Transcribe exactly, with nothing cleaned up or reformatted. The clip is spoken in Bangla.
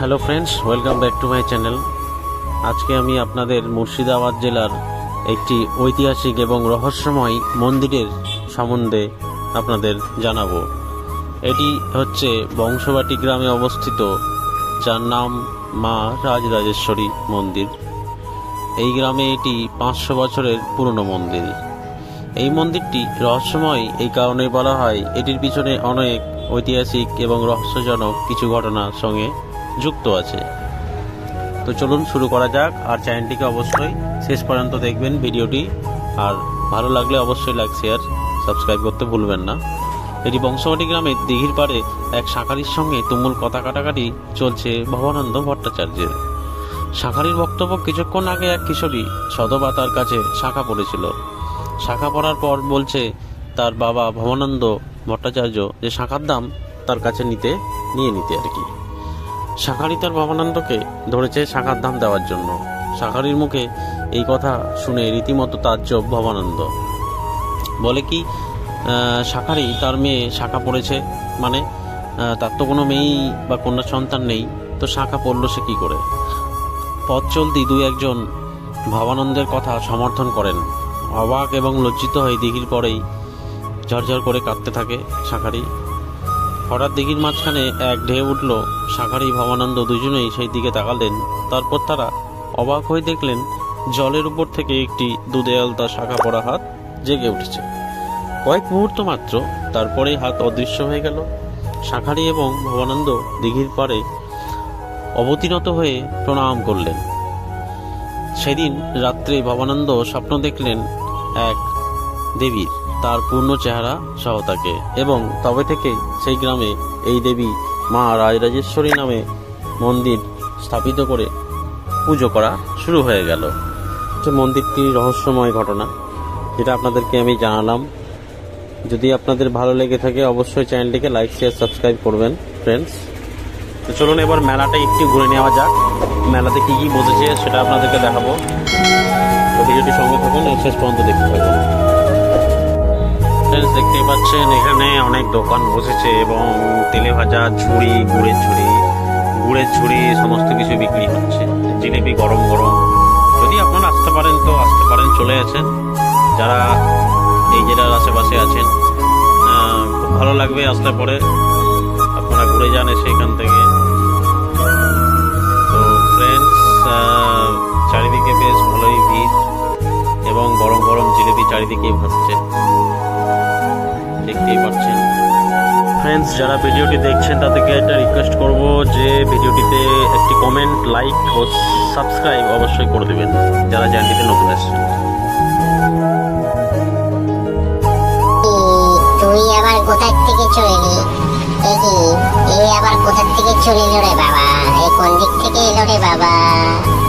Hello friends, welcome back to my channel. আজকে আমি আপনাদের মুর্শিদাবাদ জেলার একটি ঐতিহাসিক এবং রহস্যময় মন্দিরের সম্বন্ধে আপনাদের জানাবো। এটি হচ্ছে বংশবাটি গ্রামে অবস্থিত, যার নাম মা রাজরাজেশ্বরী মন্দির। এই গ্রামে এটি পাঁচশো বছরের পুরনো মন্দির। এই মন্দিরটি রহস্যময় এই কারণে বলা হয়, এটির পিছনে অনেক ঐতিহাসিক এবং রহস্যজনক কিছু ঘটনার সঙ্গে যুক্ত আছে। তো চলুন শুরু করা যাক, আর চ্যানেলটিকে অবশ্যই শেষ পর্যন্ত দেখবেন ভিডিওটি, আর ভালো লাগলে অবশ্যই লাইক, শেয়ার, সাবস্ক্রাইব করতে ভুলবেন না। এটি বংশবাটি গ্রামের দিঘির পাড়ে এক শাঁখারির সঙ্গে তুমুল কথা কাটাকাটি চলছে ভবানন্দ ভট্টাচার্যের। শাঁখারির বক্তব্য, কিছুক্ষণ আগে এক কিশোরী সদবাতার কাছে শাঁখা পড়েছিল। শাঁখা পড়ার পর বলছে তার বাবা ভবানন্দ ভট্টাচার্য যে শাঁখার দাম তার কাছে নিতে নিয়ে নিতে আর কি। শাঁখারি তার ভবানন্দকে ধরেছে শাঁখার দাম দেওয়ার জন্য। শাঁখারির মুখে এই কথা শুনে রীতিমতো তাজ্জব ভবানন্দ। বলে কি, শাঁখারি তার মেয়ে শাঁখা পড়েছে, মানে তার তো কোনো মেয়েই বা কন্যা সন্তান নেই, তো শাঁখা পড়ল সে কী করে? পথ চলতি দুই একজন ভবানন্দের কথা সমর্থন করেন। অবাক এবং লজ্জিত হয়ে দিঘির পরেই ঝরঝর করে কাঁদতে থাকে শাঁখারি। হঠাৎ দিঘির মাঝখানে এক ঢেউ উঠল। শাঁখারি ভবানন্দ দুজনেই সেই দিকে তাকালেন। তারপর তারা অবাক হয়ে দেখলেন জলের উপর থেকে একটি দুধেয়ালতা শাঁখা পড়া হাত জেগে উঠেছে। কয়েক মুহূর্ত মাত্র, তারপরেই হাত অদৃশ্য হয়ে গেল। শাঁখারি এবং ভবানন্দ দিঘির পাড়ে অবতীর্ণ হয়ে প্রণাম করলেন। সেদিন রাত্রে ভবানন্দ স্বপ্ন দেখলেন এক দেবীর, তার পূর্ণ চেহারা সহ তাকে, এবং তবে থেকে সেই গ্রামে এই দেবী মা রাজরাজেশ্বরী নামে মন্দির স্থাপিত করে পুজো করা শুরু হয়ে গেল। মন্দিরটির রহস্যময় ঘটনা যেটা আপনাদেরকে আমি জানালাম। যদি আপনাদের ভালো লেগে থাকে অবশ্যই চ্যানেলটিকে লাইক, শেয়ার, সাবস্ক্রাইব করবেন ফ্রেন্ডস। তো চলুন এবার মেলাটা একটু ঘুরে নেওয়া যাক। মেলাতে কী কী বসেছে সেটা আপনাদেরকে দেখাবো। তো ভিডিওটি সঙ্গে থাকুন, শেষ পর্যন্ত দেখতে থাকুন। ফ্রেন্ডস, দেখতেই পাচ্ছেন এখানে অনেক দোকান বসেছে এবং তেলে ভাজা ঝুড়ি, গুড়ের ঝুড়ি গুড়ের ঝুড়ি সমস্ত কিছু বিক্রি হচ্ছে। জিলিপি গরম গরম, যদি আপনারা আসতে পারেন তো আসতে পারেন, চলে আসেন। যারা এই জেলার আশেপাশে আছেন খুব ভালো লাগবে, আসলে পরে আপনারা ঘুরে যান সেখান থেকে। তো ফ্রেন্ডস, চারিদিকে বেশ ভালোই ভিড় এবং গরম গরম জিলিপি চারিদিকেই ভাসছে, দেখতেই পাচ্ছেন। ফ্রেন্ডস, যারা ভিডিওটি দেখছেন তাদেরকে একটা রিকোয়েস্ট করব যে ভিডিওটিতে একটি কমেন্ট, লাইক ও সাবস্ক্রাইব অবশ্যই করে দেবেন যারা চ্যানেলটিতে নতুন আসছেন। তুই আবার কোথা থেকে চলে এলি? এই আবার কোথা থেকে চলে এলো রে বাবা? এই কোন দিক থেকে এলো রে বাবা?